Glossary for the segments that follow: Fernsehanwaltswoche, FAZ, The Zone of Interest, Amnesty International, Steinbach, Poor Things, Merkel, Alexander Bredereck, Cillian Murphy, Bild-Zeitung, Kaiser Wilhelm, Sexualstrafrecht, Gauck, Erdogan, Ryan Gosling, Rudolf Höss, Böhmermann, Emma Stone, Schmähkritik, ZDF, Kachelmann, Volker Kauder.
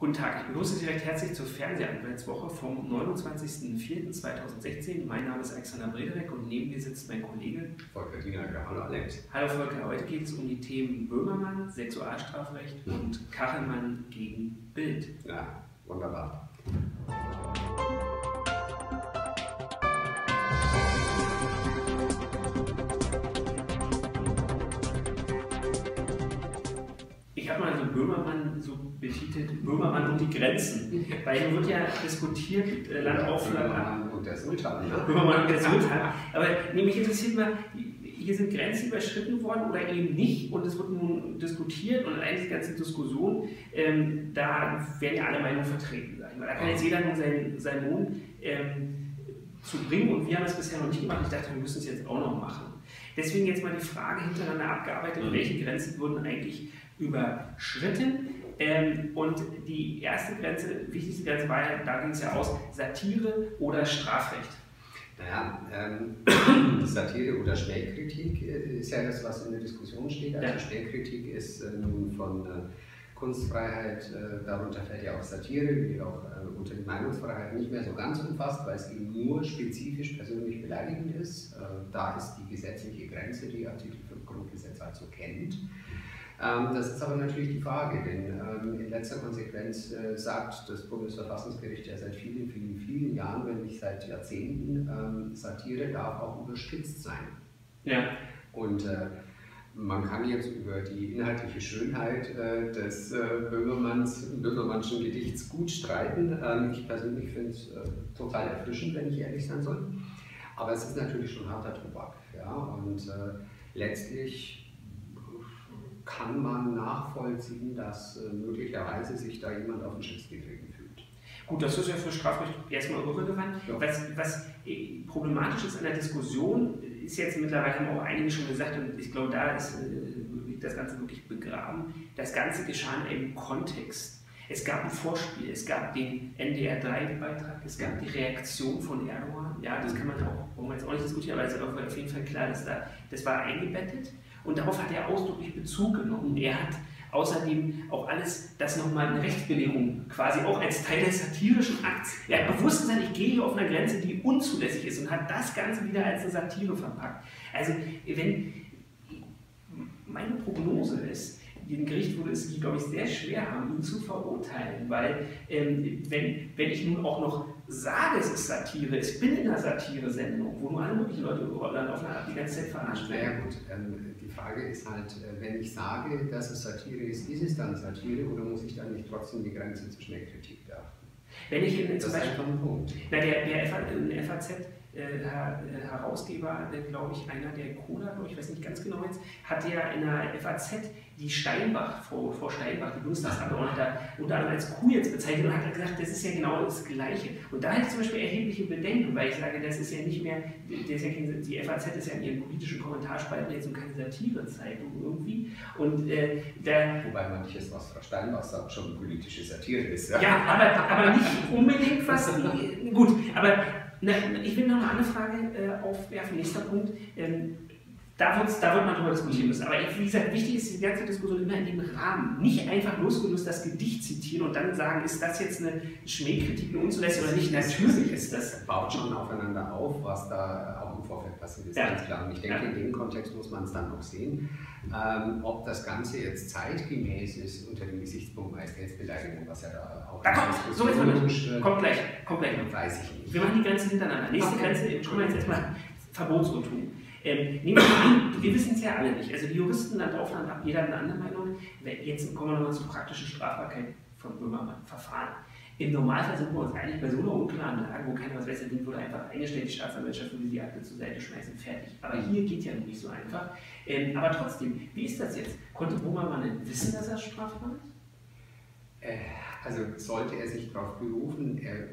Guten Tag, ich begrüße Sie recht herzlich zur Fernsehanwaltswoche vom 29.04.2016. Mein Name ist Alexander Bredereck und neben mir sitzt mein Kollege Volker Kauder. Hallo Alex. Hallo Volker, heute geht es um die Themen Böhmermann, Sexualstrafrecht und Kachelmann gegen Bild. Ja, wunderbar. Ich habe mal so Böhmermann so betitelt, Böhmermann und die Grenzen. Weil hier wird ja diskutiert, Land auf Land ab. Und der Sultan. Ne? Böhmermann und der Sultan. Aber nee, mich interessiert mal, hier sind Grenzen überschritten worden oder eben nicht. Und es wird nun diskutiert und eigentlich die ganze Diskussion, da werden ja alle Meinungen vertreten sein. Da kann jetzt jeder nur seinen Mund zu bringen und wir haben das bisher noch nicht gemacht. Ich dachte, wir müssen es jetzt auch noch machen. Deswegen jetzt mal die Frage hintereinander abgearbeitet, welche Grenzen wurden eigentlich überschritten. Und die erste Grenze, wichtigste Grenze war ja, da ging es ja aus, Satire oder Strafrecht. Naja, Satire oder Schnellkritik ist ja das, was in der Diskussion steht. Also ja. Schnellkritik ist nun von Kunstfreiheit, darunter fällt ja auch Satire, die auch unter die Meinungsfreiheit nicht mehr so ganz umfasst, weil es eben nur spezifisch persönlich beleidigend ist. Da ist die gesetzliche Grenze, die Artikel 5 Grundgesetz also kennt. Das ist aber natürlich die Frage, denn in letzter Konsequenz sagt das Bundesverfassungsgericht ja seit vielen, vielen, vielen Jahren, wenn nicht seit Jahrzehnten, Satire darf auch überspitzt sein. Ja. Und man kann jetzt über die inhaltliche Schönheit des Böhmermannschen Gedichts gut streiten. Ich persönlich finde es total erfrischend, wenn ich ehrlich sein soll. Aber es ist natürlich schon harter Tobak. Ja? Und letztlich kann man nachvollziehen, dass möglicherweise sich da jemand auf den Schlips getreten fühlt. Gut, das ist ja für Strafrecht erstmal irrelevant. Ja. Was problematisch ist an der Diskussion, ist jetzt mittlerweile, haben auch einige schon gesagt, und ich glaube, da ist das Ganze wirklich begraben, das Ganze geschah in einem Kontext. Es gab ein Vorspiel, es gab den NDR3-Beitrag, es gab die Reaktion von Erdogan. Ja, das kann man auch, warum jetzt auch nicht diskutieren, aber es ist auf jeden Fall klar, dass das war eingebettet. Und darauf hat er ausdrücklich Bezug genommen. Er hat außerdem auch alles, das nochmal eine Rechtsbelehrung, quasi auch als Teil des satirischen Akts. Er hat bewusst gesagt, ich gehe hier auf einer Grenze, die unzulässig ist und hat das Ganze wieder als eine Satire verpackt. Also, wenn meine Prognose ist, dem Gericht würde es, glaube ich, sehr schwer haben, ihn zu verurteilen, weil wenn ich nun auch noch sage, es ist Satire, ich bin in einer Satire-Sendung, wo nur alle möglichen Leute dann auf die ganze Zeit verarscht werden. Naja gut, die Frage ist halt, wenn ich sage, dass es Satire ist es dann Satire oder muss ich dann nicht trotzdem die Grenze zu Schnellkritik beachten? Wenn ich in, zum Beispiel, na, der FAZ Herausgeber, glaube ich, einer der Coda, ich weiß nicht ganz genau jetzt, hat ja in der FAZ die Steinbach, Frau Steinbach, die Bundestagsabgeordnete, unter anderem als Kuh jetzt bezeichnet und hat gesagt, das ist ja genau das Gleiche. Und da hätte ich zum Beispiel erhebliche Bedenken, weil ich sage, das ist ja nicht mehr, die FAZ ist ja in ihren politischen Kommentarspalten jetzt keine Satire-Zeitung irgendwie. Und, wobei manches, was Frau Steinbach sagt, schon politische Satire ist. Ja, ja aber nicht unbedingt was. Gut, aber ich will noch eine andere Frage aufwerfen, nächster Punkt. Da wird man darüber diskutieren müssen. Aber wie gesagt, wichtig ist die ganze Diskussion immer in dem Rahmen. Nicht einfach losgelöst das Gedicht zitieren und dann sagen, ist das jetzt eine Schmähkritik, eine unzulässig oder nicht? Natürlich ist das. Baut schon aufeinander auf, was da auch im Vorfeld passiert ist, ja. Ganz klar. Und ich denke, ja. In dem Kontext muss man es dann auch sehen, ob das Ganze jetzt zeitgemäß ist unter dem Gesichtspunkt Majestätsbeleidigung, was ja da auch. Da kommt, so ist man. Kommt gleich. Weiß ich nicht. Wir machen die Grenzen hintereinander. Nächste Grenze, schauen wir jetzt erstmal Verbotsirrtum. Wir wissen es ja alle nicht. Also die Juristen Land auf Land ab, jeder hat eine andere Meinung. Jetzt kommen wir nochmal zur praktischen Strafbarkeit von Böhmermann-Verfahren. Im Normalfall sind wir uns eigentlich bei so einer unklaren Lage, wo keiner was weiß, dann wurde einfach eingestellt, die Staatsanwaltschaft würde die Akte zur Seite schmeißen, fertig. Aber hier geht ja nicht so einfach. Aber trotzdem, wie ist das jetzt? Konnte Böhmermann denn wissen, dass er strafbar ist? Also sollte er sich darauf berufen, er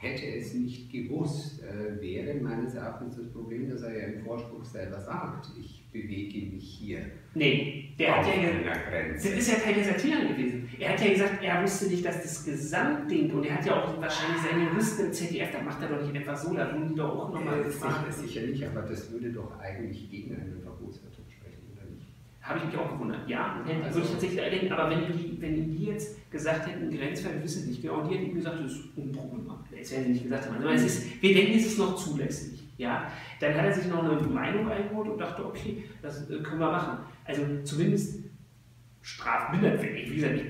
hätte es nicht gewusst, wäre meines Erachtens das Problem, dass er ja im Vorspruch selber sagt, ich bewege mich hier. Nee, der hat ja gesagt, das ist ja Teil der Satire gewesen. Er hat ja gesagt, er wusste nicht, dass das Gesamtding, und er hat ja auch wahrscheinlich seine Juristen im ZDF, da macht er doch nicht einfach so, da würden die doch auch nochmal gefragt. Sicherlich, aber das würde doch eigentlich gegen eine Verbotsverfassung sprechen, oder nicht? Habe ich mich auch gewundert. Ja, hätte, würde ich tatsächlich erledigen, aber wenn die jetzt gesagt hätten, Grenzfall wissen nicht genau, die hätten gesagt, das ist unproblematisch. Das hätten sie nicht gesagt haben. Aber es ist, wir denken, es ist noch zulässig. Ja? Dann hat er sich noch eine Meinung eingeholt und dachte, okay, das können wir machen. Also zumindest strafmindertwürdig. Wie gesagt,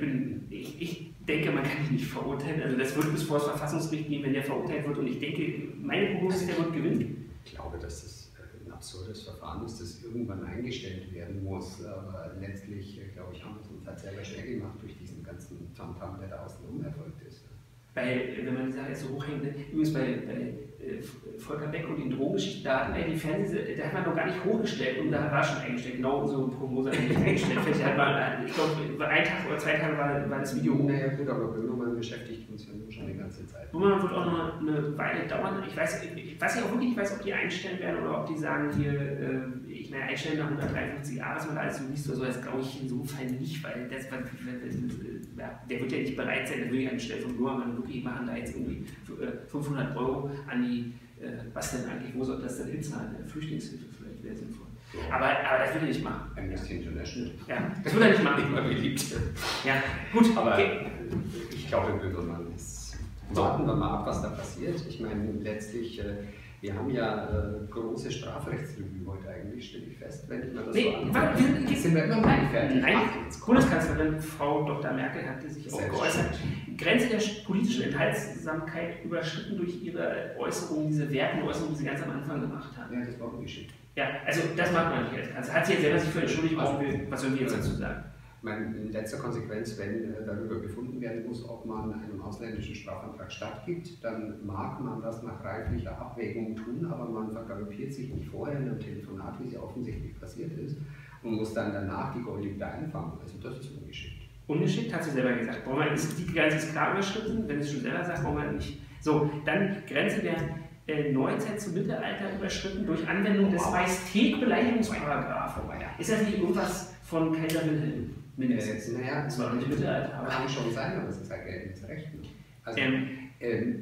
ich denke, man kann ihn nicht verurteilen. Also das wird bis vor das Verfassungsgericht gehen, wenn der verurteilt wird. Und ich denke, meine Prognose ist, der wird gewinnen. Ich glaube, dass das absurdes Verfahren ist, das irgendwann eingestellt werden muss. Aber letztlich, glaube ich, haben wir es uns halt selber schwer gemacht durch diesen ganzen Tamtam, der da außen rum erfolgt ist. Weil, wenn man die Sache jetzt so hochhängt, übrigens bei Volker Beck und den Drogengeschichten, da hatten wir die Fernsehsendung, da hat man noch gar nicht hochgestellt und da war schon eingestellt, genau unsere Prognose hat nicht eingestellt. Ich glaube, ein Tag oder zwei Tage war das Video hoch. Naja, gut, aber Böhmermann beschäftigt uns ja schon die ganze Zeit. Böhmermann wird auch noch eine Weile dauern. Ich weiß ja auch wirklich nicht, ob die einstellen werden oder ob die sagen, hier, ich meine, einstellen nach 153 Jahren, dass man da alles so liest oder so, das glaube ich in so einem Fall nicht, weil das war. Der wird ja nicht bereit sein, der will ja anstelle von Böhmermann wirklich machen, da jetzt irgendwie 500 € an die, was denn eigentlich, wo soll das denn hinzahlen? Flüchtlingshilfe vielleicht wäre sinnvoll. So. Aber das will er nicht machen. Amnesty International. Ja, das will er nicht machen. Immer beliebt. Ja, gut, aber okay. Ich glaube, Böhmermann ist. Warten wir mal ab, was da passiert. Ich meine, letztlich. Wir haben ja große Strafrechtsrevue heute eigentlich, stelle ich fest, wenn ich mal das so anschaue. Jetzt sind wir immer mal fertig. Nein, Bundeskanzlerin Frau Dr. Merkel hatte sich auch geäußert. Grenze der politischen Enthaltsamkeit überschritten durch ihre Äußerungen, diese Wertenäußerungen, die sie ganz am Anfang gemacht haben. Ja, das war ungeschickt. Ja, also das macht man nicht als Kanzler. Hat sie jetzt selber sich für entschuldigt, was sollen wir jetzt dazu sagen? In letzter Konsequenz, wenn darüber befunden werden muss, ob man einem ausländischen Strafantrag stattgibt, dann mag man das nach reiflicher Abwägung tun, aber man vergaloppiert sich nicht vorher in einem Telefonat, wie es ja offensichtlich passiert ist, und muss dann danach die Goldlinie einfangen. Also das ist ungeschickt. Ungeschickt, hat sie selber gesagt. Böhmermann ist die Grenze ist klar überschritten, wenn es schon selber sagt, Böhmermann nicht. So, dann Grenze der Neuzeit zum Mittelalter überschritten durch Anwendung des Majestätbeleidigungsparagraphen. Ist das nicht irgendwas von Kaiser Wilhelm? Mindestens. Naja, das war nicht Mittelalter, aber kann schon sein, aber es ist ein geltendes Recht. Also,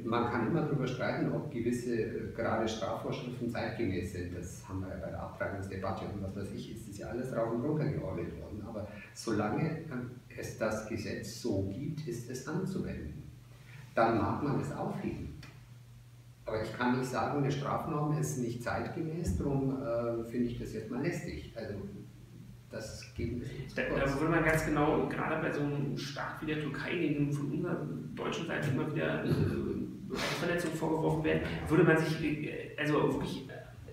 man kann immer darüber streiten, ob gewisse gerade Strafvorschriften zeitgemäß sind. Das haben wir ja bei der Abtreibungsdebatte und was weiß ich, ist das ja alles rauf und runter geordnet worden. Aber solange es das Gesetz so gibt, ist es anzuwenden. Dann mag man es aufheben. Aber ich kann nicht sagen, eine Strafnorm ist nicht zeitgemäß, darum finde ich das jetzt mal lästig. Also, das geht nicht. Da würde man ganz genau, gerade bei so einem Staat wie der Türkei, den von unserer deutschen Seite immer wieder Rechtsverletzungen vorgeworfen werden, würde man sich also wirklich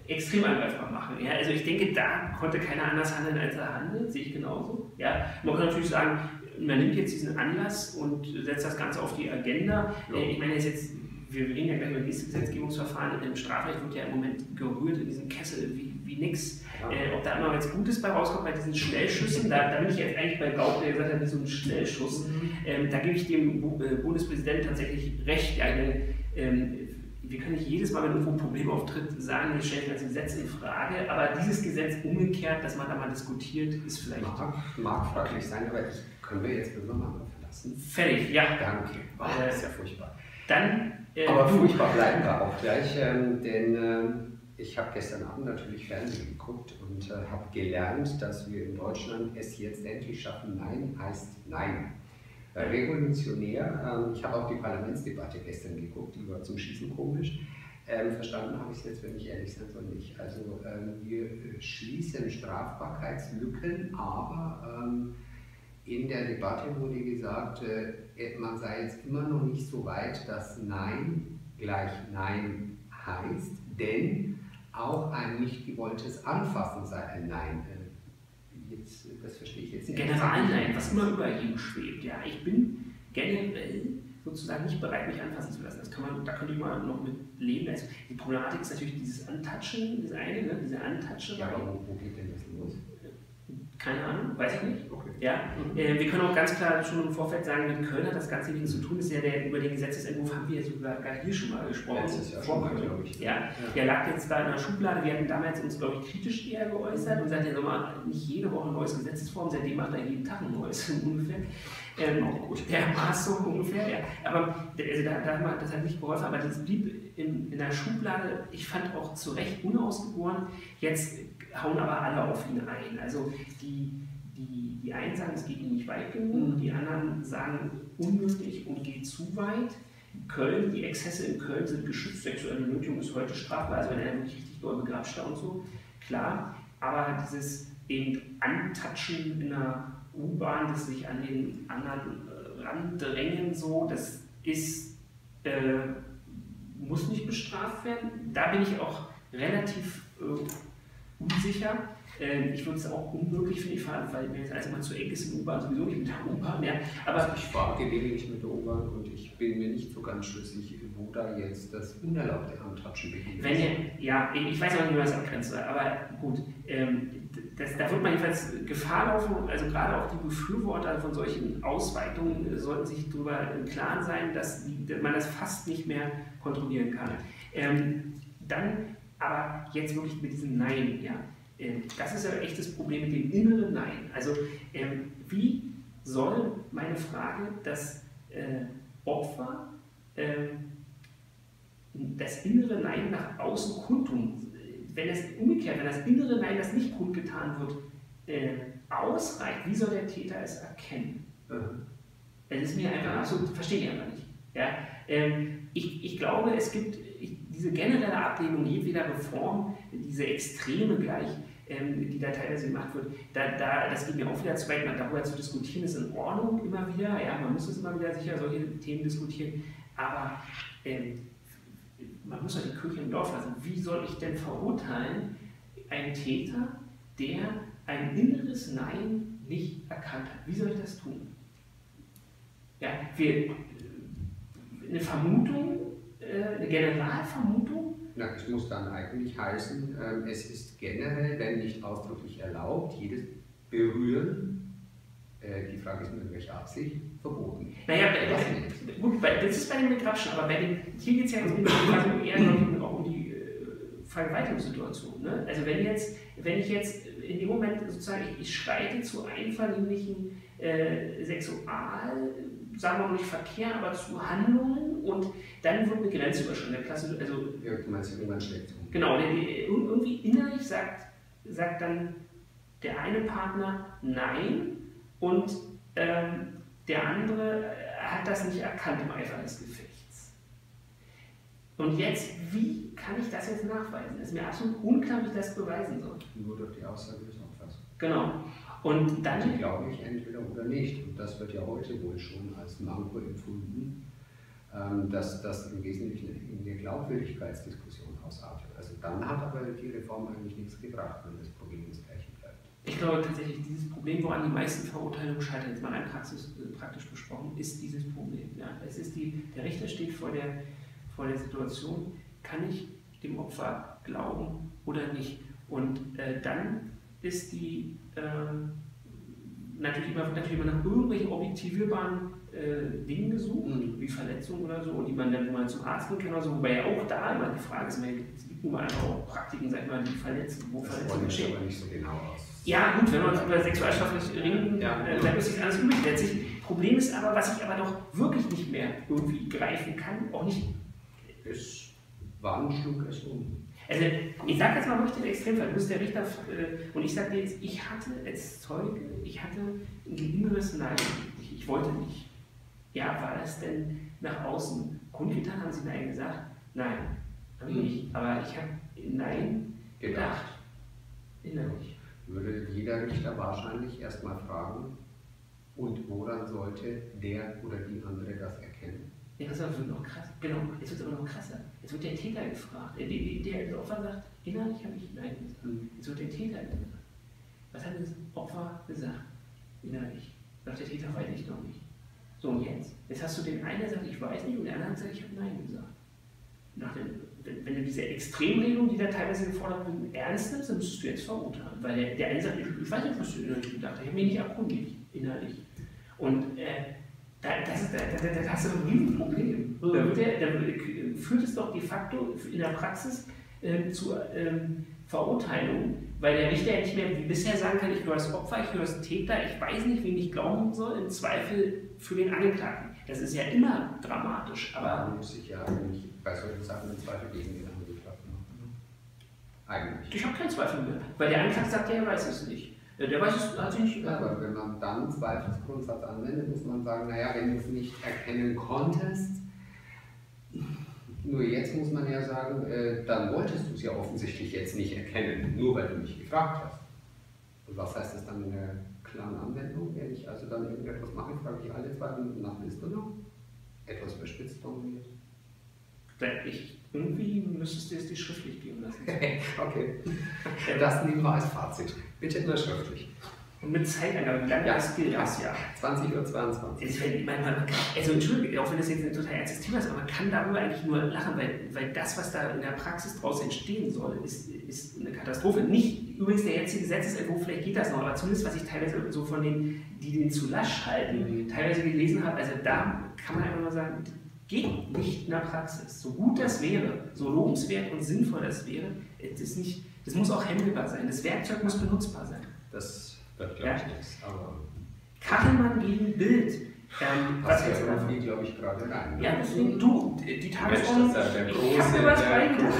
extrem angreifbar machen. Ja? Also ich denke, da konnte keiner anders handeln, als er handelt, sehe ich genauso. Ja? Man kann natürlich sagen, man nimmt jetzt diesen Anlass und setzt das Ganze auf die Agenda. Ja. Ich meine, wir reden ja gleich über dieses Gesetzgebungsverfahren, im Strafrecht wird ja im Moment gerührt in diesem Kessel wie nix. Ja. Ob da immer was Gutes bei rauskommt, bei diesen Schnellschüssen, da bin ich jetzt eigentlich bei Gauck, der gesagt hat, nicht so ein Schnellschuss. Da gebe ich dem Bundespräsidenten tatsächlich recht. Wir können nicht jedes Mal, wenn irgendwo ein Problem auftritt, sagen, wir stellen das Gesetz in Frage, aber dieses Gesetz umgekehrt, dass man da mal diskutiert, ist vielleicht. Mag fraglich sein, aber können wir jetzt Böhmermann verlassen? Fertig, ja. Danke. Wow, das ist ja furchtbar. Dann. Aber furchtbar bleiben wir auch gleich, denn ich habe gestern Abend natürlich Fernsehen geguckt und habe gelernt, dass wir in Deutschland es jetzt endlich schaffen. Nein heißt Nein. Revolutionär. Ich habe auch die Parlamentsdebatte gestern geguckt, die war zum Schießen komisch. Verstanden habe ich es jetzt, wenn ich ehrlich sein soll, nicht. Also wir schließen Strafbarkeitslücken, aber in der Debatte wurde gesagt, man sei jetzt immer noch nicht so weit, dass Nein gleich Nein heißt, denn auch ein nicht gewolltes Anfassen sei ein Nein. Jetzt, das verstehe ich jetzt nicht. General-Nein, was immer über ihm schwebt. Ja, ich bin generell sozusagen nicht bereit, mich anfassen zu lassen. Das kann man, da könnte ich mal noch mit leben. Also die Problematik ist natürlich dieses Antatschen, das eine, ne? Diese Antatschen. Ja, aber wo geht denn das los? Keine Ahnung, weiß ich nicht. Okay. Ja? Wir können auch ganz klar schon im Vorfeld sagen, mit Köln hat das Ganze nichts zu tun. Das ist ja über den Gesetzesentwurf haben wir sogar hier schon mal gesprochen. Letztes Jahr schon mal, glaube ich. Ja. Ja. Der lag jetzt da in der Schublade. Wir hatten damals uns, glaube ich, kritisch eher geäußert und gesagt, ja, nochmal, nicht jede Woche ein neues Gesetzesform, seitdem macht er jeden Tag ein neues ungefähr. Auch gut. Der Maß so ungefähr, ja. Aber also das hat nicht geholfen, aber das blieb in der Schublade, ich fand auch zu Recht unausgegoren. Jetzt hauen aber alle auf ihn ein. Also die Die einen sagen, es geht ihnen nicht weit genug, die anderen sagen, unmöglich und geht zu weit. Köln, die Exzesse in Köln sind geschützt, sexuelle Nötigung ist heute strafbar, also wenn er nicht richtig doll begrapscht und so, klar. Aber dieses eben Antatschen in einer U-Bahn, das sich an den anderen randrängen, so, das ist, muss nicht bestraft werden. Da bin ich auch relativ unsicher. Ich würde es auch unmöglich für die fahren, weil mir jetzt erstmal zu eng ist in U-Bahn, sowieso nicht mit der U-Bahn mehr. Aber also ich fahre gelegentlich mit der U-Bahn und ich bin mir nicht so ganz schlüssig, wo da jetzt das unerlaubte Handtatschen beginnt. Ja, ich weiß auch nicht, wie man das abgrenzt, aber gut, da wird man jedenfalls Gefahr laufen. Also gerade auch die Befürworter von solchen Ausweitungen sollten sich darüber im Klaren sein, dass man das fast nicht mehr kontrollieren kann. Dann aber jetzt wirklich mit diesem Nein, ja. Das ist ja ein echtes Problem mit dem inneren Nein. Also wie soll meine Frage, dass Opfer das innere Nein nach außen kundtun, wenn das innere Nein, das nicht kundgetan wird, ausreicht, wie soll der Täter es erkennen? Das ist mir einfach absolut, verstehe ich einfach nicht. Ja? Ich glaube, es gibt diese generelle Ablehnung jeder Reform, diese extreme gleich, die da teilweise gemacht wird, das geht mir auch wieder zu weit. Darüber zu diskutieren ist in Ordnung immer wieder, ja, man muss es immer wieder sicher solche Themen diskutieren, aber man muss doch die Kirche im Dorf lassen. Wie soll ich denn verurteilen einen Täter, der ein inneres Nein nicht erkannt hat? Wie soll ich das tun? Ja, eine Vermutung, eine Generalvermutung? Na, es muss dann eigentlich heißen, es ist generell, wenn nicht ausdrücklich erlaubt, jedes Berühren, die Frage ist nur, in welcher Absicht, verboten. Naja, gut, das ist bei den Begrapschen, aber hier geht es ja eher auch um die Vergewaltigungssituation. Ne? Also wenn ich jetzt in dem Moment sozusagen, ich schreite zu einvernehmlichen Sexual, sagen wir mal nicht Verkehr, aber zu Handlungen und dann wird eine Grenze überschritten. Also, ja, du meinst, irgendwann schlägt es um. Genau, irgendwie innerlich sagt dann der eine Partner Nein und der andere hat das nicht erkannt im Eifer des Gefechts. Und jetzt, wie kann ich das jetzt nachweisen? Es ist mir absolut unklar, wie ich das beweisen soll. Nur durch die Aussage des Opfers. Genau. Und dann die glaube ich entweder oder nicht. Und das wird ja heute wohl schon als Manko empfunden, dass das im Wesentlichen in der Glaubwürdigkeitsdiskussion ausartet. Also dann hat aber die Reform eigentlich nichts gebracht, wenn das Problem das gleiche bleibt. Ich glaube tatsächlich, dieses Problem, woran die meisten Verurteilungen scheitern, jetzt mal rein praktisch besprochen, ist dieses Problem. Ja. Es ist der Richter steht vor der Situation, kann ich dem Opfer glauben oder nicht? Und dann ist die natürlich immer nach irgendwelchen objektivierbaren Dingen gesucht, wie Verletzungen oder so, und die man dann mal zum Arzt gehen kann oder so, wobei ja auch da immer die Frage ist, es gibt nun mal einfach auch Praktiken, sag ich mal, die verletzen, wo Verletzungen geschehen. Das aber nicht so genau aus. Ja gut, wenn wir uns über sexualstrafrecht reden, dann ist das alles übrig letztlich. Problem ist aber, was ich aber doch wirklich nicht mehr irgendwie greifen kann, auch nicht. Es war ein Schluck erst um. Also ich sage jetzt mal wirklich den Extremfall, muss der Richter, und ich sage dir jetzt, ich hatte als Zeuge, ich hatte ein geringeres Nein, ich wollte nicht. Ja, war das denn nach außen kundgetan, haben sie Nein gesagt? Nein, habe ich nicht, aber ich habe Nein gedacht, innerlich. Würde jeder Richter wahrscheinlich erstmal fragen, und woran sollte der oder die andere das erkennen? Ja, das wird noch krass. Genau, jetzt wird es aber noch krasser. Jetzt wird der Täter gefragt. Der Opfer sagt, innerlich habe ich Nein gesagt. Jetzt wird der Täter gefragt. Was hat das Opfer gesagt? Innerlich. Sagt der Täter, weiß ich noch nicht. So, und jetzt? Jetzt hast du den einen, der sagt, ich weiß nicht, und der andere sagt, ich habe Nein gesagt. Wenn du diese Extremregelung, die da teilweise gefordert wird, ernst nimmst, dann müsstest du jetzt verurteilen. Weil der eine sagt, ich weiß nicht, was du innerlich gedacht hast. Ich habe mich nicht erkundigt, innerlich. Und da hast du ein Riesenproblem. Da führt es doch de facto in der Praxis zu Verurteilung, weil der Richter ja nicht mehr wie bisher sagen kann, ich höre das Opfer, ich höre das Täter, ich weiß nicht, wen ich glauben soll, im Zweifel für den Angeklagten. Das ist ja immer dramatisch. Aber man muss sich ja eigentlich bei solchen Sachen im Zweifel gegen den Angeklagten machen. Eigentlich. Ich habe keinen Zweifel mehr, weil der Angeklagte sagt, der weiß es nicht. Der weiß es, hat sich nicht geändert. Ja, aber wenn man dann Zweifelsgrundsatz anwendet, muss man sagen, naja, wenn du es nicht erkennen konntest, nur jetzt muss man ja sagen, dann wolltest du es ja offensichtlich jetzt nicht erkennen, nur weil du mich gefragt hast. Und was heißt das dann in der klaren Anwendung? Wenn ich also dann irgendetwas mache, frage ich alle 2 Minuten nach, willst du noch? Etwas überspitzt formuliert. Irgendwie müsstest du es dir schriftlich geben lassen. Okay, das nehmen wir als Fazit. Bitte nur schriftlich. Und mit Zeitangabe, wie lange das gilt das Jahr? 20:22 Uhr. Also entschuldige, auch wenn das jetzt ein total ernstes Thema ist, aber man kann darüber eigentlich nur lachen, weil das, was da in der Praxis draus entstehen soll, ist eine Katastrophe. Nicht übrigens der jetzige Gesetzesentwurf, vielleicht geht das noch, aber zumindest was ich teilweise so von denen, die den zu lasch halten, teilweise gelesen habe, also da kann man einfach nur sagen, geht nicht in der Praxis. So gut das wäre, so lobenswert und sinnvoll das wäre, das muss auch händelbar sein. Das Werkzeug muss benutzbar sein. Das wird, glaube ich, nichts. Kachelmann gegen Bild. Passt jetzt auf die, glaube ich, gerade rein. Ja, deswegen du, die Tagesordnung. Ich habe mir was reingedacht.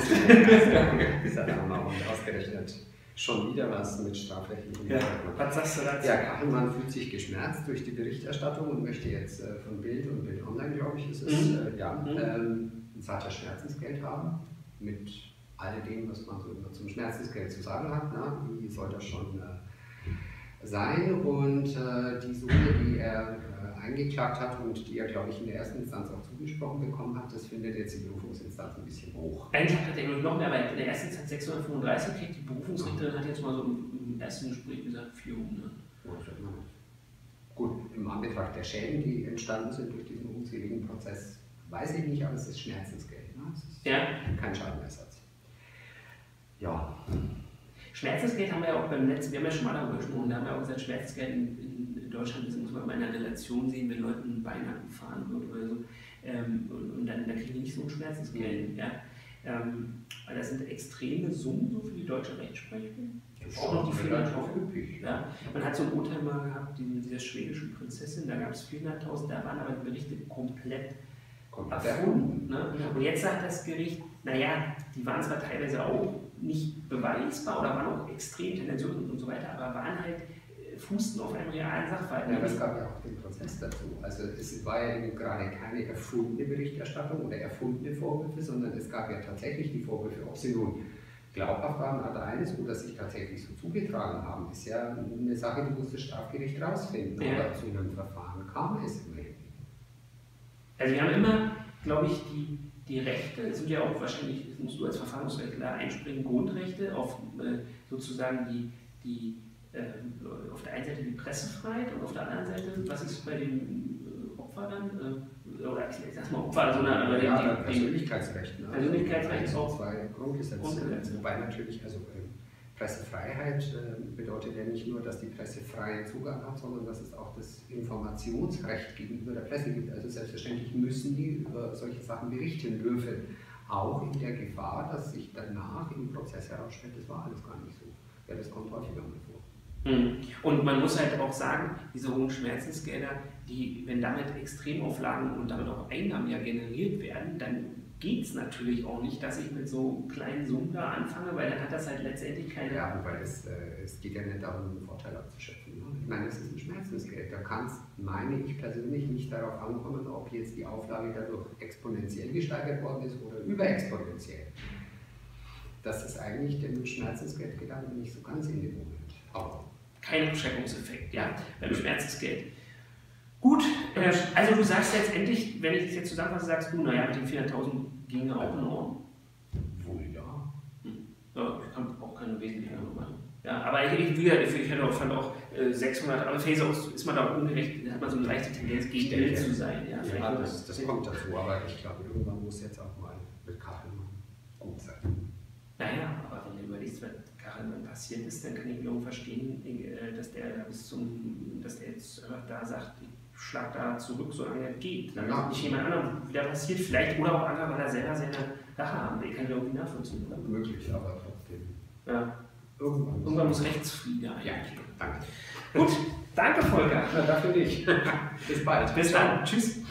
Und ausgerechnet schon wieder was mit strafrechtlichen. Ja, was sagst du dazu? Ja, Kachelmann fühlt sich geschmerzt durch die Berichterstattung und möchte jetzt von Bild und Bild Online, glaube ich, ist es, ein sattes Schmerzensgeld haben. Mit all dem, was man so immer zum Schmerzensgeld zu sagen hat. Na, wie soll das schon sein? Und die Summe, die er eingeklagt hat und die er, glaube ich, in der ersten Instanz auch zugesprochen bekommen hat, das findet jetzt die Berufungsinstanz ein bisschen hoch. Eigentlich hat er noch mehr, weil in der ersten Instanz 635 kriegt, die Berufungsrichterin hat jetzt mal so im ersten Gespräch gesagt 400. Ja, gut, im Anbetracht der Schäden, die entstanden sind durch diesen unzähligen Prozess, weiß ich nicht, aber es ist Schmerzensgeld. Ne? Es ist kein Schadenersatz. Ja. Schmerzensgeld haben wir ja auch beim letzten, wir haben ja schon mal darüber gesprochen, da haben wir auch gesagt, Schmerzensgeld in Deutschland, das muss man in einer Relation sehen, wenn Leuten ein Bein abgefahren wird oder so. Und dann kriegen die nicht so ein Schmerzensgeld. Ja. Aber das sind extreme Summen so für die deutsche Rechtsprechung. Auch noch die 400.000 üppig. Ja. Man hat so ein Urteil mal gehabt, dieser schwedischen Prinzessin, da gab es 400.000, da waren aber die Berichte komplett erfunden. Ne? Und jetzt sagt das Gericht, naja, die waren zwar teilweise auch nicht beweisbar oder waren auch extrem tendenziös und so weiter, aber waren halt, fußten auf einem realen Sachverhalt. Ja, das gab ja auch den Prozess dazu. Also es war ja eben gerade keine erfundene Berichterstattung oder erfundene Vorwürfe, sondern es gab ja tatsächlich die Vorwürfe, ob sie nun glaubhaft waren, hat eines, oder sich tatsächlich so zugetragen haben, ist ja eine Sache, die muss das Strafgericht rausfinden. Ja. Aber zu einem Verfahren kam es immerhin. Also wir haben immer, glaube ich, die Rechte sind ja auch wahrscheinlich, das musst du als Verfahrensrechtler einspringen, Grundrechte auf sozusagen auf der einen Seite die Pressefreiheit und auf der anderen Seite, was ist bei dem Opfer dann, oder ich sag mal Opfer, sondern also Persönlichkeitsrecht. Ne? Persönlichkeitsrecht ist auch zwei Grundgesetze. Wobei natürlich, also Pressefreiheit bedeutet ja nicht nur, dass die Presse freien Zugang hat, sondern dass es auch das Informationsrecht gegenüber der Presse gibt. Also selbstverständlich müssen die über solche Sachen berichten dürfen, auch in der Gefahr, dass sich danach im Prozess herausstellt, das war alles gar nicht so. Ja, das kommt häufiger mal vor. Und man muss halt auch sagen, diese hohen Schmerzensgelder, die, wenn damit Extremauflagen und damit auch Einnahmen ja generiert werden, dann geht es natürlich auch nicht, dass ich mit so kleinen Summen da anfange, weil dann hat das halt letztendlich keine... Ja, weil es geht ja nicht darum, einen Vorteil abzuschöpfen. Ne? Ich meine, es ist ein Schmerzensgeld. Da kann es, meine ich persönlich, nicht darauf ankommen, ob jetzt die Auflage dadurch exponentiell gesteigert worden ist oder überexponentiell. Das ist eigentlich dem Schmerzensgeldgedanke nicht so ganz in dem Moment. Aber kein Abschreckungseffekt, ja, beim Schmerzensgeld. Gut, also du sagst letztendlich, wenn ich das jetzt zusammenfasse, sagst du, naja, mit den 400.000 ginge auch in Ordnung. Wohl ja. Ja, ich kann auch keine wesentliche Nummer machen. Ja, aber ich fand auch 600, aber ist man da auch ungerecht, hat man so eine leichte Tendenz, gegen Bild zu sein. Ja, ja, das kommt dazu, aber ich glaube, irgendwann muss jetzt auch mal mit Kachelmann gut sein. Naja, aber wenn du überlegst, was Kachelmann passiert ist, dann kann ich wiederum verstehen, dass der jetzt einfach da sagt, ich schlag da zurück, solange es geht. Dann ist nicht jemand anderem wieder passiert, vielleicht oder auch andere, weil er selber seine Sache haben will. Ich kann ja irgendwie nachvollziehen. Oder? Möglich, aber trotzdem. Ja. Irgendwann muss Rechtsfrieden da. Ja, danke. Gut, danke Volker. Na, dafür nicht. Bis bald. Bis dann. Tschüss.